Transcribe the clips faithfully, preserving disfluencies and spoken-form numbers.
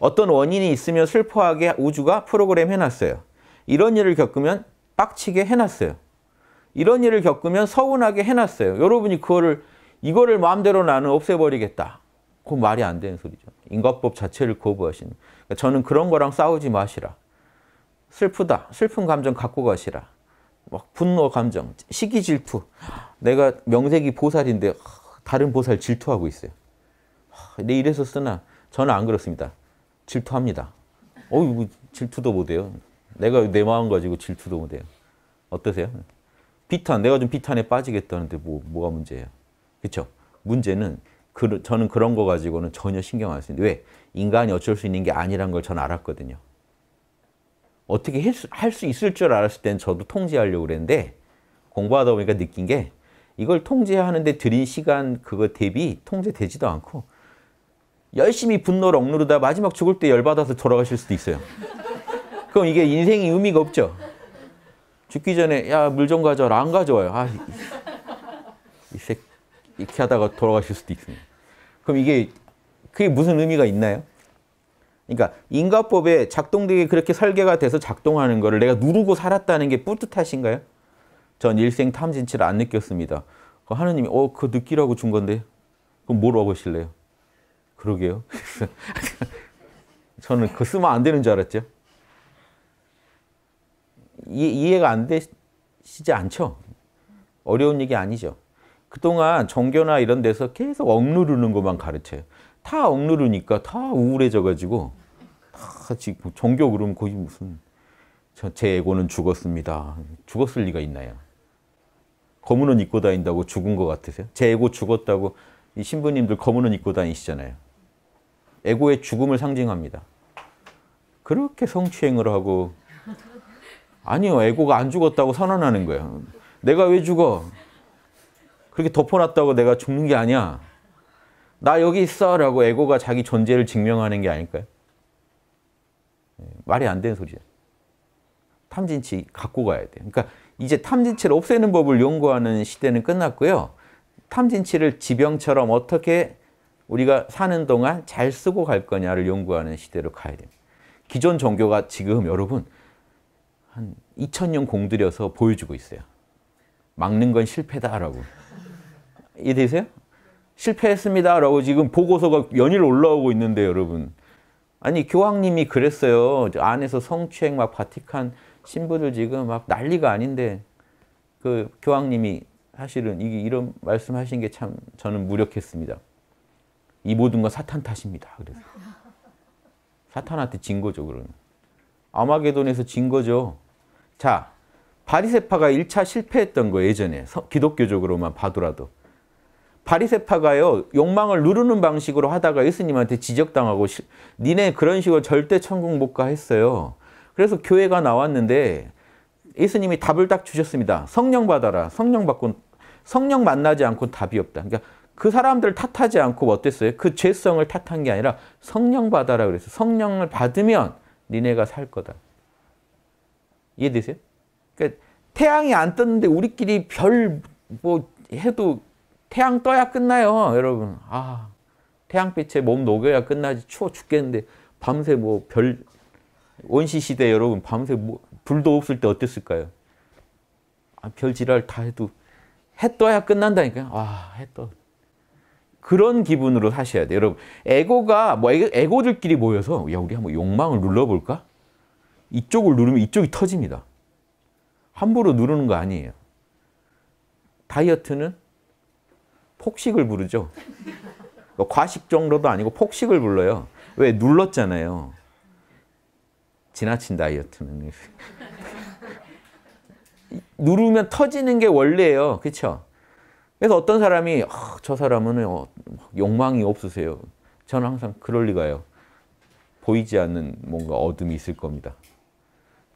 어떤 원인이 있으면 슬퍼하게 우주가 프로그램 해놨어요. 이런 일을 겪으면 빡치게 해놨어요. 이런 일을 겪으면 서운하게 해놨어요. 여러분이 그거를, 이거를 마음대로 나는 없애버리겠다. 그건 말이 안 되는 소리죠. 인과법 자체를 거부하시는. 그러니까 저는 그런 거랑 싸우지 마시라. 슬프다. 슬픈 감정 갖고 가시라. 막 분노 감정, 시기 질투. 내가 명색이 보살인데 다른 보살 질투하고 있어요. 내 이래서 쓰나? 저는 안 그렇습니다. 질투합니다. 어우, 질투도 못해요. 내가 내 마음 가지고 질투도 못해요. 어떠세요? 비탄, 내가 좀 비탄에 빠지겠다는데 뭐, 뭐가 문제예요? 그렇죠? 문제는 그, 저는 그런 거 가지고는 전혀 신경 안 쓰는데 왜? 인간이 어쩔 수 있는 게 아니란 걸 전 알았거든요. 어떻게 할 수 있을 줄 알았을 땐 저도 통제하려고 그랬는데 공부하다 보니까 느낀 게 이걸 통제하는데 들인 시간 그거 대비 통제되지도 않고 열심히 분노를 억누르다 마지막 죽을 때 열받아서 돌아가실 수도 있어요. 그럼 이게 인생이 의미가 없죠. 죽기 전에 야, 물 좀 가져와라. 안 가져와요. 아, 이 새끼 이렇게 하다가 돌아가실 수도 있습니다. 그럼 이게 그게 무슨 의미가 있나요? 그러니까 인과법에 작동되게 그렇게 설계가 돼서 작동하는 거를 내가 누르고 살았다는 게 뿌듯하신가요? 전 일생 탐진치를 안 느꼈습니다. 하느님이 어, 그거 느끼라고 준 건데 그럼 뭘 얻으실래요? 그러게요. 저는 그거 쓰면 안 되는 줄 알았죠. 이, 이해가 안 되시지 않죠? 어려운 얘기 아니죠. 그동안 종교나 이런 데서 계속 억누르는 것만 가르쳐요. 다 억누르니까 다 우울해져가지고 다 지금 종교 그러면 거의 무슨 제 에고는 죽었습니다. 죽었을 리가 있나요? 검은 옷 입고 다닌다고 죽은 것 같으세요? 제 에고 죽었다고 이 신부님들 검은 옷 입고 다니시잖아요. 에고의 죽음을 상징합니다. 그렇게 성추행을 하고 아니요. 에고가 안 죽었다고 선언하는 거예요. 내가 왜 죽어? 그렇게 덮어놨다고 내가 죽는 게 아니야. 나 여기 있어 라고 에고가 자기 존재를 증명하는 게 아닐까요? 말이 안 되는 소리죠. 탐진치 갖고 가야 돼요. 그러니까 이제 탐진치를 없애는 법을 연구하는 시대는 끝났고요. 탐진치를 지병처럼 어떻게 우리가 사는 동안 잘 쓰고 갈 거냐를 연구하는 시대로 가야 됩니다. 기존 종교가 지금 여러분 한 이천 년 공들여서 보여주고 있어요. 막는 건 실패다라고. 이해되세요? 실패했습니다라고 지금 보고서가 연일 올라오고 있는데 여러분. 아니 교황님이 그랬어요. 안에서 성추행 막 바티칸 신부들 지금 막 난리가 아닌데 그 교황님이 사실은 이게 이런 말씀하신 게 참 저는 무력했습니다. 이 모든 건 사탄 탓입니다. 그래서 사탄한테 진 거죠. 그러면. 아마게돈에서 진 거죠. 자, 바리새파가 일 차 실패했던 거예요. 예전에 기독교적으로만 봐도라도. 바리새파가요 욕망을 누르는 방식으로 하다가 예수님한테 지적당하고 니네 그런 식으로 절대 천국 못 가 했어요. 그래서 교회가 나왔는데 예수님이 답을 딱 주셨습니다. 성령 받아라. 성령 받고 성령 만나지 않고 답이 없다. 그러니까 그 사람들을 탓하지 않고 어땠어요? 그 죄성을 탓한 게 아니라 성령 받아라 그래서 성령을 받으면 니네가 살 거다. 이해되세요? 그러니까 태양이 안 떴는데 우리끼리 별 뭐 해도 태양 떠야 끝나요, 여러분. 아, 태양빛에 몸 녹여야 끝나지. 추워 죽겠는데 밤새 뭐 별, 원시시대 여러분 밤새 뭐 불도 없을 때 어땠을까요? 아, 별 지랄 다 해도 해 떠야 끝난다니까요. 아, 해 떠. 그런 기분으로 사셔야 돼요, 여러분. 에고가, 뭐 에고들끼리 모여서 야, 우리 한번 욕망을 눌러볼까? 이쪽을 누르면 이쪽이 터집니다. 함부로 누르는 거 아니에요. 다이어트는 폭식을 부르죠. 과식 정도도 아니고 폭식을 불러요. 왜? 눌렀잖아요. 지나친 다이어트는. 누르면 터지는 게 원래예요. 그렇죠? 그래서 어떤 사람이 어, 저 사람은 어, 욕망이 없으세요. 저는 항상 그럴 리가요. 보이지 않는 뭔가 어둠이 있을 겁니다.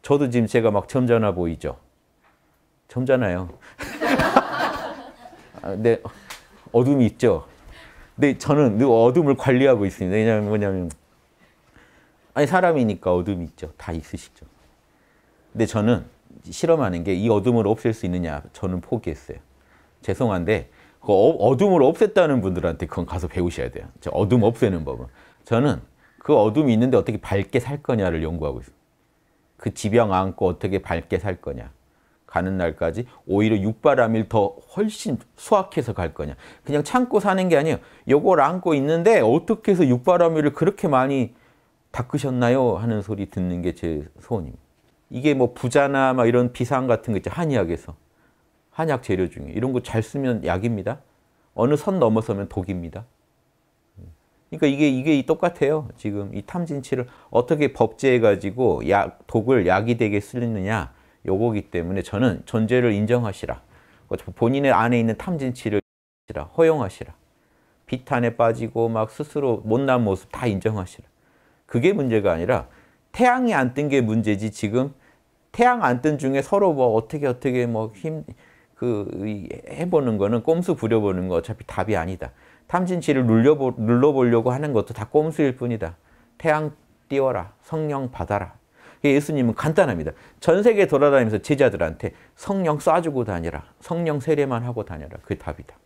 저도 지금 제가 막 점잖아 보이죠? 점잖아요. 아, 네. 어둠이 있죠. 근데 저는 늘 어둠을 관리하고 있습니다. 왜냐면 뭐냐면 아니 사람이니까 어둠이 있죠. 다 있으시죠. 근데 저는 실험하는 게 이 어둠을 없앨 수 있느냐 저는 포기했어요. 죄송한데 그 어둠을 없앴다는 분들한테 그건 가서 배우셔야 돼요. 저 어둠 없애는 법은. 저는 그 어둠이 있는데 어떻게 밝게 살 거냐를 연구하고 있어요. 그 지병 안고 어떻게 밝게 살 거냐. 가는 날까지 오히려 육바람일 더 훨씬 수확해서 갈 거냐. 그냥 참고 사는 게 아니에요. 요걸 안고 있는데 어떻게 해서 육바람일을 그렇게 많이 닦으셨나요? 하는 소리 듣는 게 제 소원입니다. 이게 뭐 부자나 막 이런 비상 같은 거 있죠. 한의학에서. 한약 재료 중에. 이런 거 잘 쓰면 약입니다. 어느 선 넘어서면 독입니다. 그러니까 이게, 이게 똑같아요. 지금 이 탐진치를 어떻게 법제해가지고 약, 독을 약이 되게 쓰느냐. 요거기 때문에 저는 존재를 인정하시라. 본인의 안에 있는 탐진치를 허용하시라. 비탄에 빠지고 막 스스로 못난 모습 다 인정하시라. 그게 문제가 아니라 태양이 안 뜬 게 문제지. 지금 태양 안 뜬 중에 서로 뭐 어떻게 어떻게 뭐 힘 그 해보는 거는 꼼수 부려보는 거 어차피 답이 아니다. 탐진치를 눌려보, 눌러보려고 하는 것도 다 꼼수일 뿐이다. 태양 띄워라. 성령 받아라. 예수님은 간단합니다. 전 세계 돌아다니면서 제자들한테 성령 쏴주고 다니라. 성령 세례만 하고 다녀라. 그게 답이다.